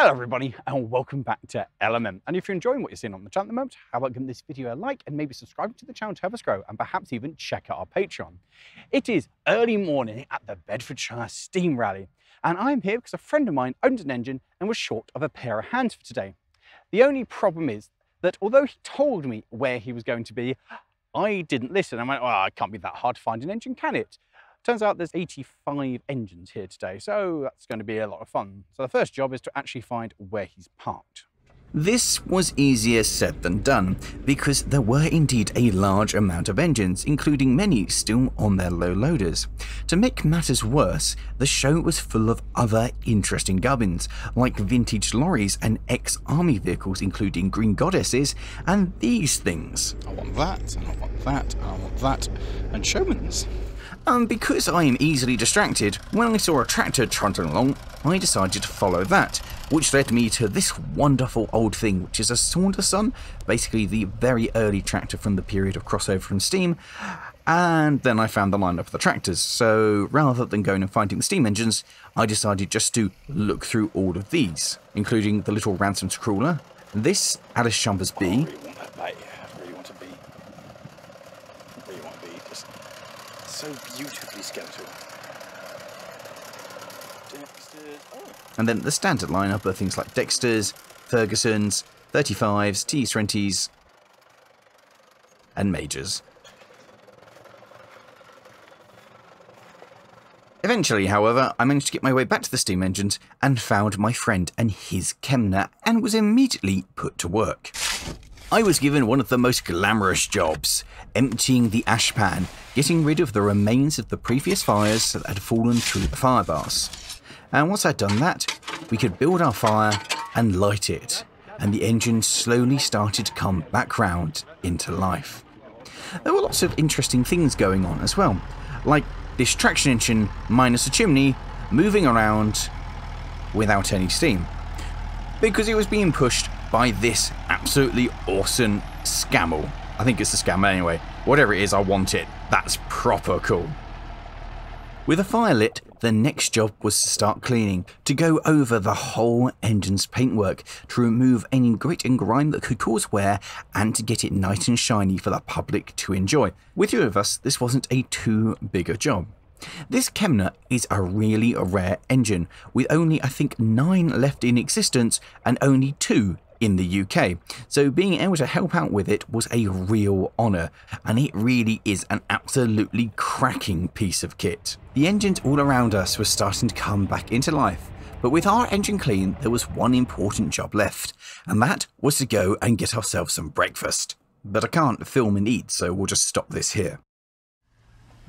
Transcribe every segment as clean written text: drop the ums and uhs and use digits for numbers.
Hello everybody and welcome back to LMM. And if you're enjoying what you're seeing on the channel at the moment, how about giving this video a like and maybe subscribing to the channel to help us grow and perhaps even check out our Patreon. It is early morning at the Bedfordshire Steam Rally and I'm here because a friend of mine owned an engine and was short of a pair of hands for today. The only problem is that although he told me where he was going to be, I didn't listen. I went, oh, it can't be that hard to find an engine, can it? Turns out there's 85 engines here today, so that's going to be a lot of fun. So the first job is to actually find where he's parked. This was easier said than done, because there were indeed a large amount of engines, including many still on their low loaders. To make matters worse, the show was full of other interesting gubbins, like vintage lorries and ex-army vehicles including green goddesses and these things. I want that, and I want that, and I want that, and showmans. And because I am easily distracted, when I saw a tractor trundling along, I decided to follow that, which led me to this wonderful old thing, which is a Saunderson, basically the very early tractor from the period of crossover from Steam. And then I found the lineup of the tractors, so rather than going and finding the steam engines, I decided just to look through all of these, including the little Ransom's crawler, this Atlas Chambers B. So beautifully skeletal. Dexters. Oh. And then the standard lineup are things like Dexters, Fergusons, 35s, T20s, and Majors. Eventually, however, I managed to get my way back to the steam engines and found my friend and his Kemna and was immediately put to work. I was given one of the most glamorous jobs, emptying the ash pan, getting rid of the remains of the previous fires that had fallen through the fire bars. And once I'd done that, we could build our fire and light it, and the engine slowly started to come back round into life. There were lots of interesting things going on as well, like this traction engine minus a chimney moving around without any steam, because it was being pushed by this absolutely awesome Scammel. I think it's the Scammel anyway. Whatever it is, I want it. That's proper cool. With a fire lit, the next job was to start cleaning, to go over the whole engine's paintwork, to remove any grit and grime that could cause wear, and to get it nice and shiny for the public to enjoy. With two of us, this wasn't a too big a job. This Kemna is a really rare engine, with only I think 9 left in existence and only 2 in the UK, so being able to help out with it was a real honour, and it really is an absolutely cracking piece of kit. The engines all around us were starting to come back into life, but with our engine clean there was one important job left, and that was to go and get ourselves some breakfast. But I can't film and eat, so we'll just stop this here.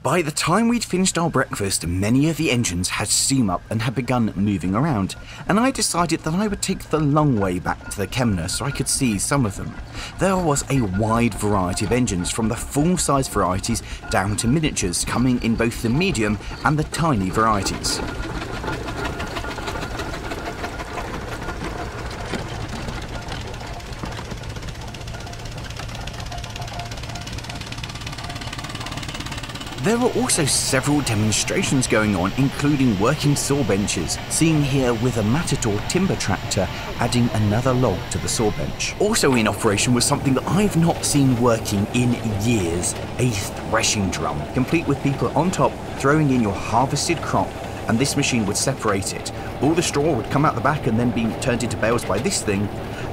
By the time we'd finished our breakfast, many of the engines had steam up and had begun moving around, and I decided that I would take the long way back to the Kemna so I could see some of them. There was a wide variety of engines, from the full-size varieties down to miniatures, coming in both the medium and the tiny varieties. There were also several demonstrations going on, including working saw benches, seen here with a Matador timber tractor adding another log to the saw bench. Also in operation was something that I've not seen working in years, a threshing drum, complete with people on top throwing in your harvested crop, and this machine would separate it. All the straw would come out the back and then be turned into bales by this thing,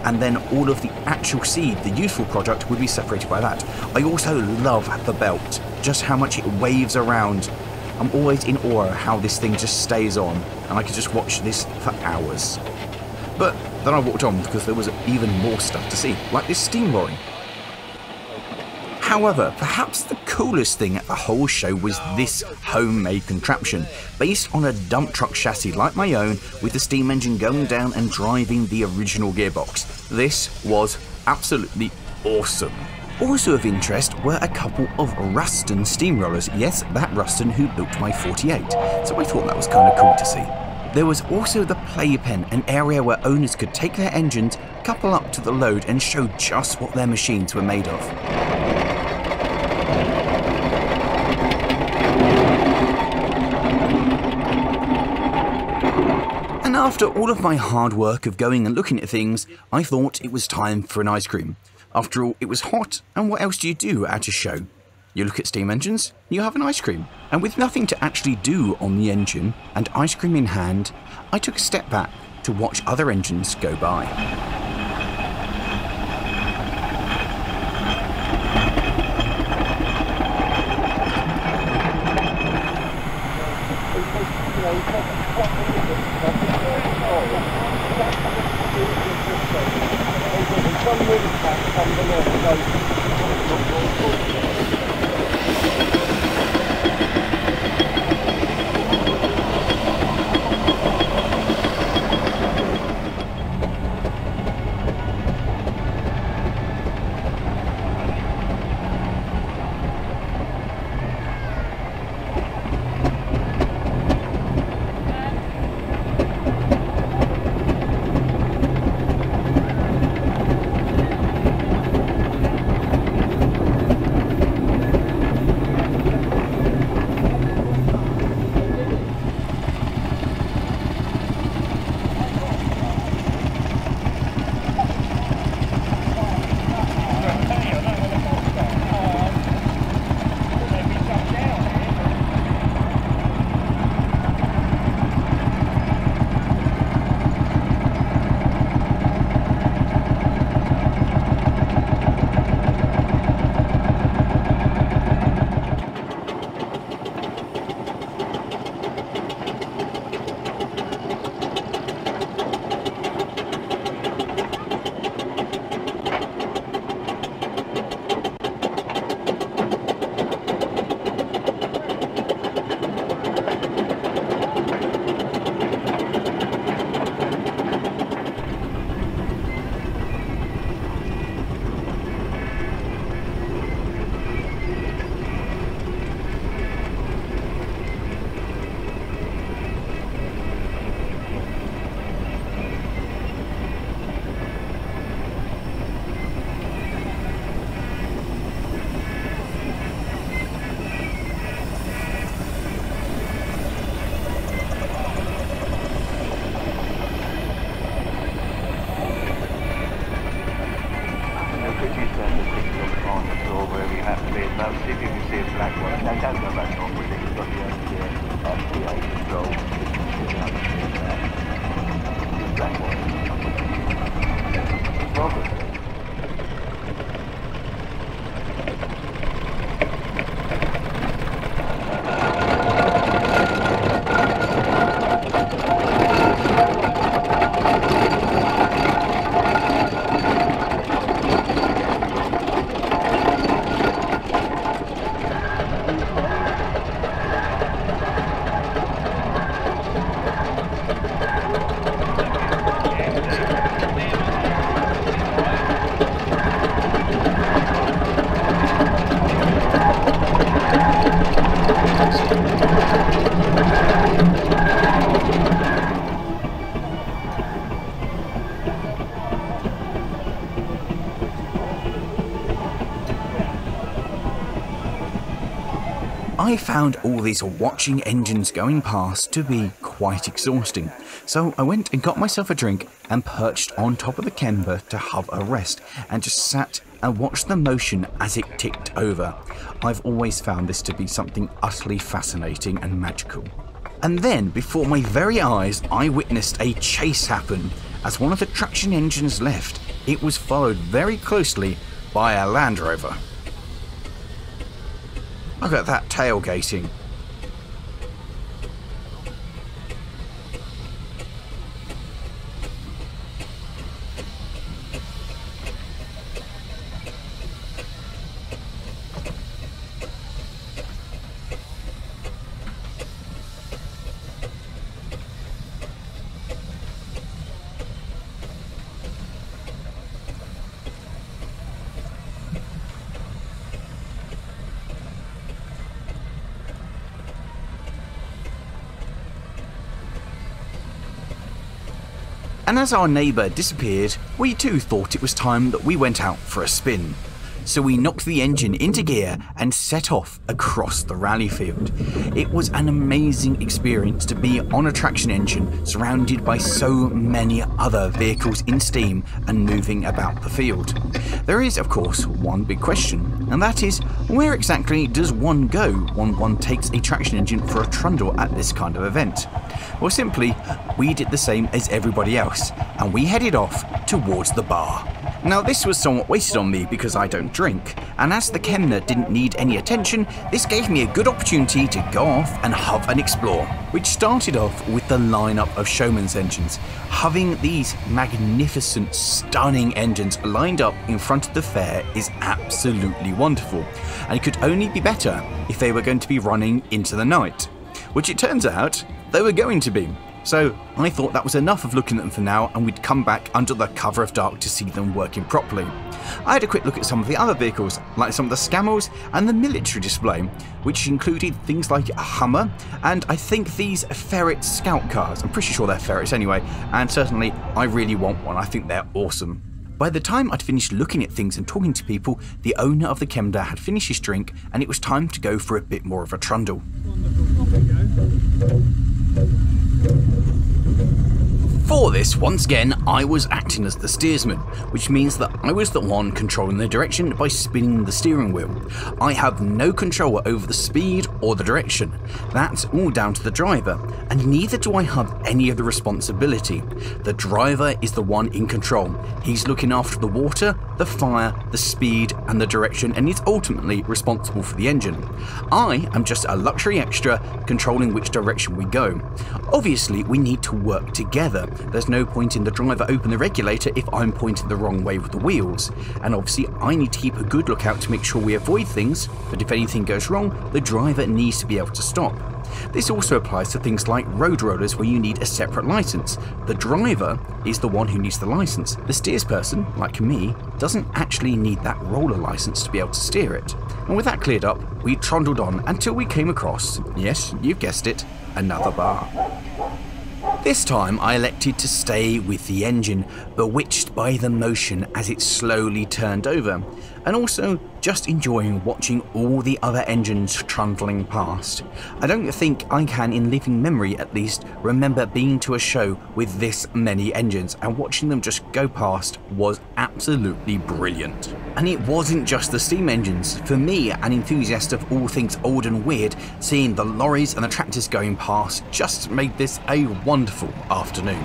and then all of the actual seed, the useful product, would be separated by that. I also love the belt, just how much it waves around. I'm always in awe how this thing just stays on, and I could just watch this for hours. But then I walked on because there was even more stuff to see, like this steam lorry. However, perhaps the coolest thing at the whole show was this homemade contraption, based on a dump truck chassis like my own, with the steam engine going down and driving the original gearbox. This was absolutely awesome. Also of interest were a couple of Ruston steamrollers, yes, that Ruston who built my 48, so I thought that was kind of cool to see. There was also the playpen, an area where owners could take their engines, couple up to the load and show just what their machines were made of. After all of my hard work of going and looking at things, I thought it was time for an ice cream. After all, it was hot, and what else do you do at a show? You look at steam engines, you have an ice cream. And with nothing to actually do on the engine, and ice cream in hand, I took a step back to watch other engines go by. I found all these watching engines going past to be quite exhausting, so I went and got myself a drink and perched on top of the Kemna to have a rest and just sat and watched the motion as it ticked over. I've always found this to be something utterly fascinating and magical. And then, before my very eyes, I witnessed a chase happen as one of the traction engines left. It was followed very closely by a Land Rover. Look at that tailgating. And as our neighbour disappeared, we too thought it was time that we went out for a spin. so we knocked the engine into gear and set off across the rally field. It was an amazing experience to be on a traction engine surrounded by so many other vehicles in steam and moving about the field. There is, of course, one big question, and that is, where exactly does one go when one takes a traction engine for a trundle at this kind of event? Well, simply, we did the same as everybody else, and we headed off towards the bar. Now, this was somewhat wasted on me because I don't drink, and as the Kemna didn't need any attention, this gave me a good opportunity to go off and huff and explore, which started off with the lineup of showman's engines, having these magnificent, stunning engines lined up in front of the fair is absolutely wonderful, and it could only be better if they were going to be running into the night, which it turns out they were going to be. So I thought that was enough of looking at them for now, and we'd come back under the cover of dark to see them working properly. I had a quick look at some of the other vehicles, like some of the Scammels and the military display, which included things like a Hummer and I think these Ferret Scout cars. I'm pretty sure they're ferrets anyway, and certainly I really want one. I think they're awesome. By the time I'd finished looking at things and talking to people, the owner of the Kemna had finished his drink and it was time to go for a bit more of a trundle. Wonderful. Off we go. For this, once again, I was acting as the steersman, which means that I was the one controlling the direction by spinning the steering wheel. I have no control over the speed or the direction. That's all down to the driver, and neither do I have any of the responsibility. The driver is the one in control. He's looking after the water, the fire, the speed, and the direction, and is ultimately responsible for the engine. I am just a luxury extra controlling which direction we go. Obviously, we need to work together. There's no point in the driver opening the regulator if I'm pointed the wrong way with the wheels, and obviously I need to keep a good lookout to make sure we avoid things, but if anything goes wrong, the driver needs to be able to stop. This also applies to things like road rollers where you need a separate license. The driver is the one who needs the license. The steersperson, like me, doesn't actually need that roller license to be able to steer it. And with that cleared up, we trundled on until we came across, yes, you've guessed it, another bar. This time I elected to stay with the engine, bewitched by the motion as it slowly turned over, and also just enjoying watching all the other engines trundling past. I don't think I can, in living memory at least, remember being to a show with this many engines, and watching them just go past was absolutely brilliant. And it wasn't just the steam engines. For me, an enthusiast of all things old and weird, seeing the lorries and the tractors going past just made this a wonderful afternoon.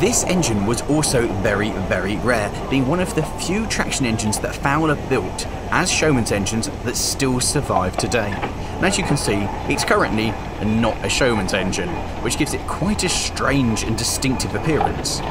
This engine was also very, very rare, being one of the few traction engines that Fowler built as showman's engines that still survive today. And as you can see, it's currently not a showman's engine, which gives it quite a strange and distinctive appearance.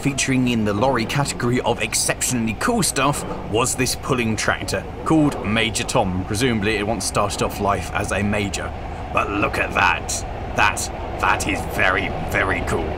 Featuring in the lorry category of exceptionally cool stuff was this pulling tractor called Major Tom. Presumably it once started off life as a major, but look at that. That is very, very cool.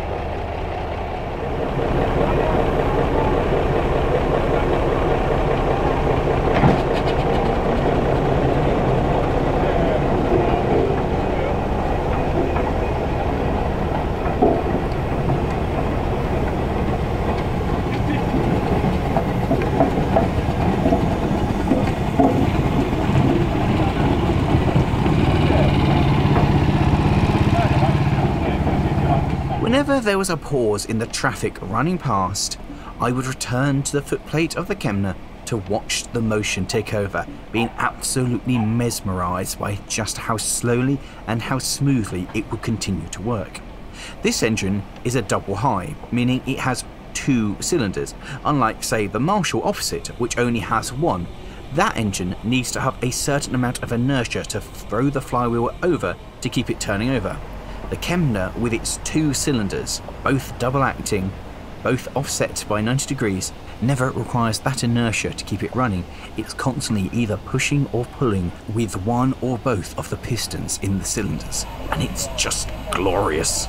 When Whenever there was a pause in the traffic running past, I would return to the footplate of the Kemna to watch the motion take over, being absolutely mesmerised by just how slowly and how smoothly it would continue to work. This engine is a double high, meaning it has two cylinders, unlike, say, the Marshall opposite, which only has one. That engine needs to have a certain amount of inertia to throw the flywheel over to keep it turning over. The Kemna, with its two cylinders, both double-acting, both offset by 90 degrees, never requires that inertia to keep it running. It's constantly either pushing or pulling with one or both of the pistons in the cylinders, and it's just glorious.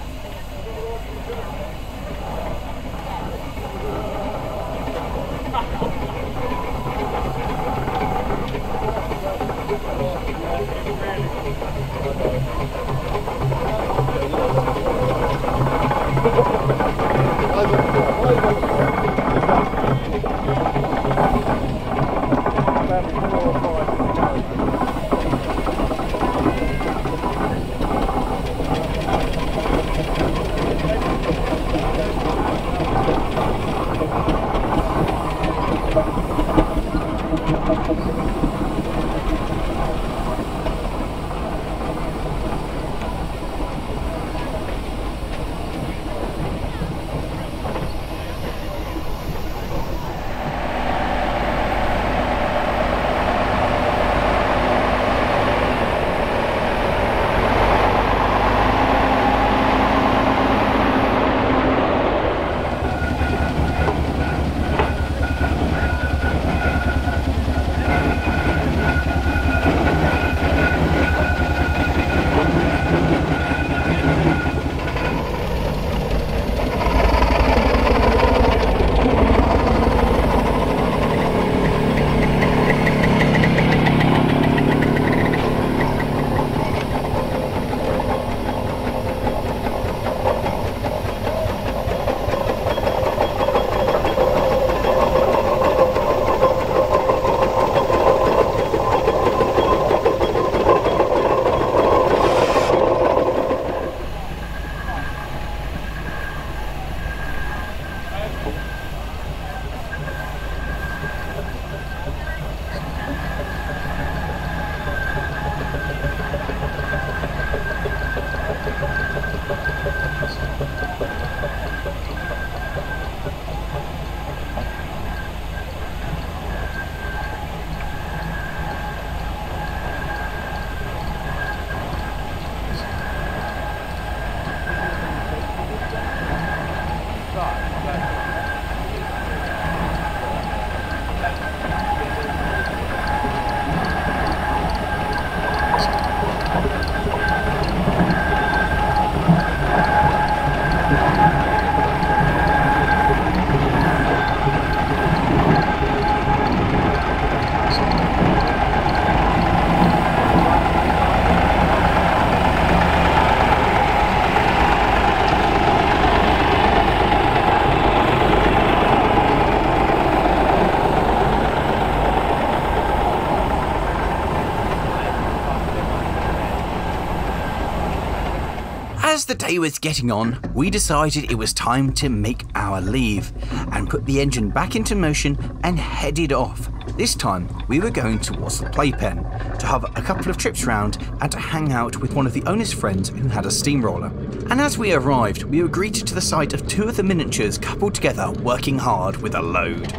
As the day was getting on, we decided it was time to make our leave and put the engine back into motion and headed off. This time we were going towards the playpen to have a couple of trips round and to hang out with one of the owner's friends who had a steamroller. And as we arrived, we were greeted to the sight of two of the miniatures coupled together working hard with a load.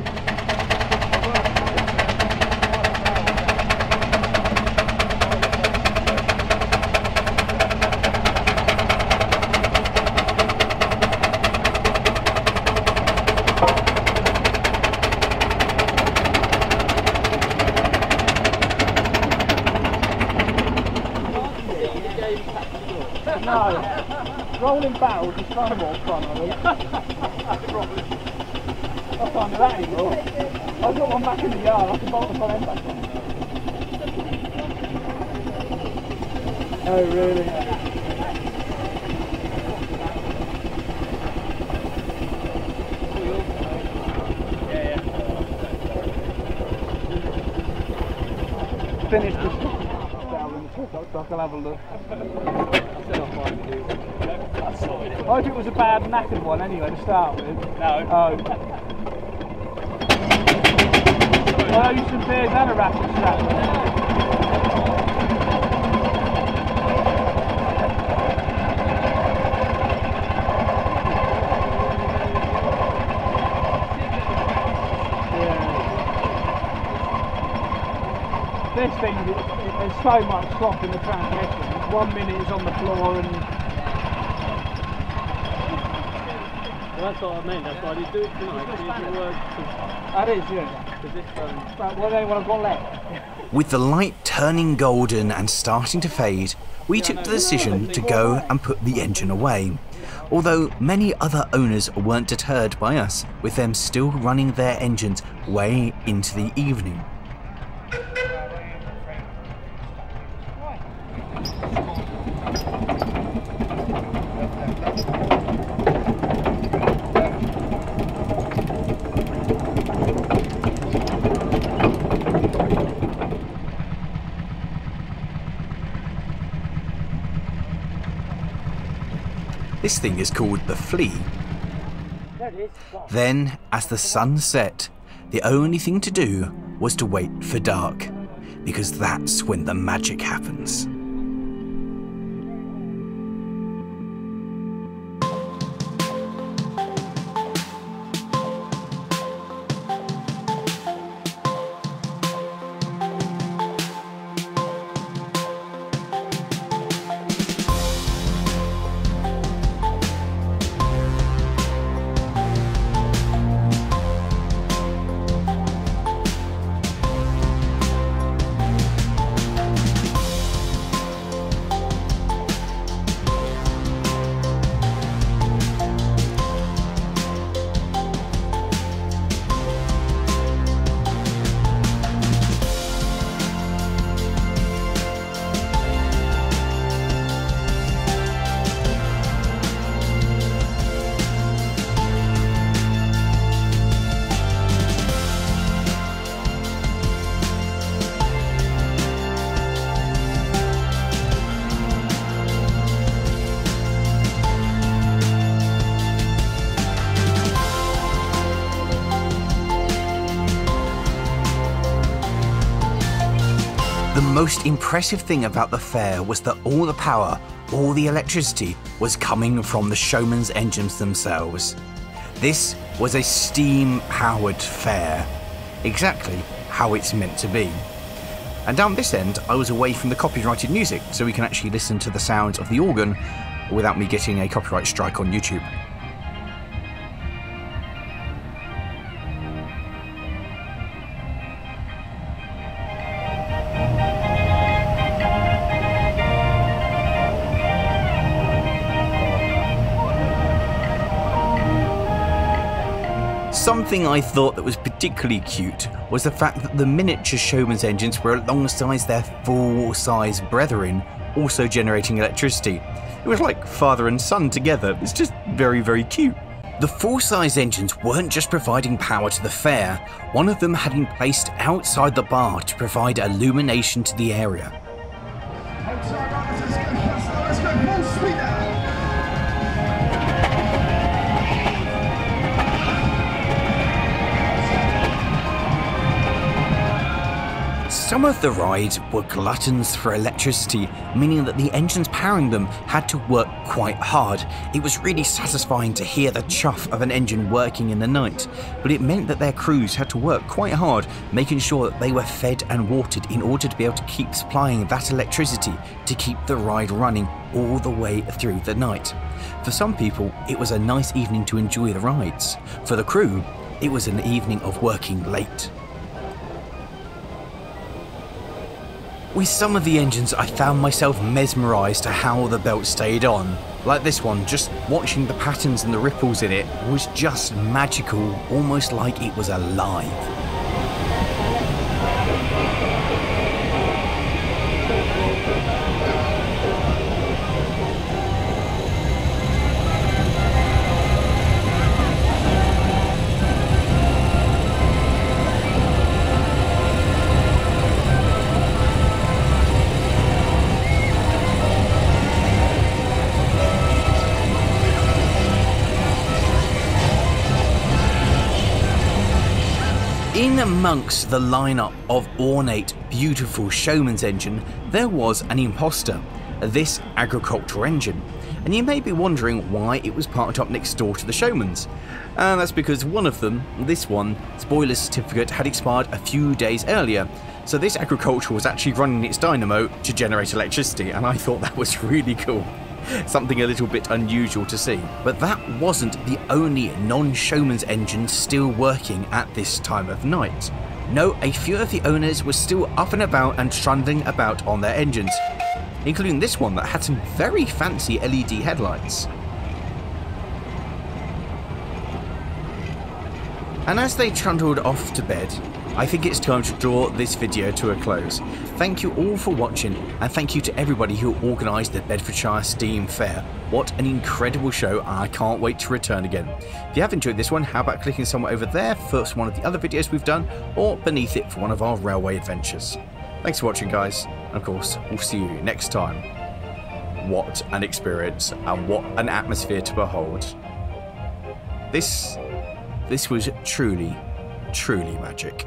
I'll have a look. I said I'll find you. That's solid. I hope it was a bad knackered one anyway to start with. No. Oh. I used some beers and a rapid strap. This thing, there's so much slop in the transmission. 1 minute it's on the floor and... Well, that's what I mean, that's why I did do it tonight. That is, yeah. But what anyone I've got left. With the light turning golden and starting to fade, we took the decision to go and put the engine away. Although many other owners weren't deterred by us, with them still running their engines way into the evening. This thing is called the flea. Then, as the sun set, the only thing to do was to wait for dark, because that's when the magic happens. The most impressive thing about the fair was that all the power, all the electricity, was coming from the showman's engines themselves. This was a steam-powered fair, exactly how it's meant to be. And down this end, I was away from the copyrighted music, so we can actually listen to the sounds of the organ without me getting a copyright strike on YouTube. Something I thought that was particularly cute was the fact that the miniature showman's engines were alongside their full-size brethren, also generating electricity. It was like father and son together. It's just very, very cute. The full-size engines weren't just providing power to the fair. One of them had been placed outside the bar to provide illumination to the area. Some of the rides were gluttons for electricity, meaning that the engines powering them had to work quite hard. It was really satisfying to hear the chuff of an engine working in the night, but it meant that their crews had to work quite hard, making sure that they were fed and watered in order to be able to keep supplying that electricity to keep the ride running all the way through the night. For some people, it was a nice evening to enjoy the rides. For the crew, it was an evening of working late. With some of the engines, I found myself mesmerised to how the belt stayed on. Like this one, just watching the patterns and the ripples in it was just magical, almost like it was alive. In amongst the lineup of ornate, beautiful showman's engine, there was an imposter, this agricultural engine. And you may be wondering why it was parked up next door to the showman's. And that's because one of them, this one, its boiler certificate had expired a few days earlier. So this agricultural was actually running its dynamo to generate electricity, and I thought that was really cool. Something a little bit unusual to see. But that wasn't the only non-showman's engine still working at this time of night. No, a few of the owners were still up and about and trundling about on their engines, including this one that had some very fancy LED headlights. And as they trundled off to bed, I think it's time to draw this video to a close. Thank you all for watching, and thank you to everybody who organised the Bedfordshire Steam Fayre. What an incredible show, and I can't wait to return again. If you have enjoyed this one, how about clicking somewhere over there for one of the other videos we've done, or beneath it for one of our railway adventures. Thanks for watching, guys. And of course, we'll see you next time. What an experience, and what an atmosphere to behold. This was truly, truly magic.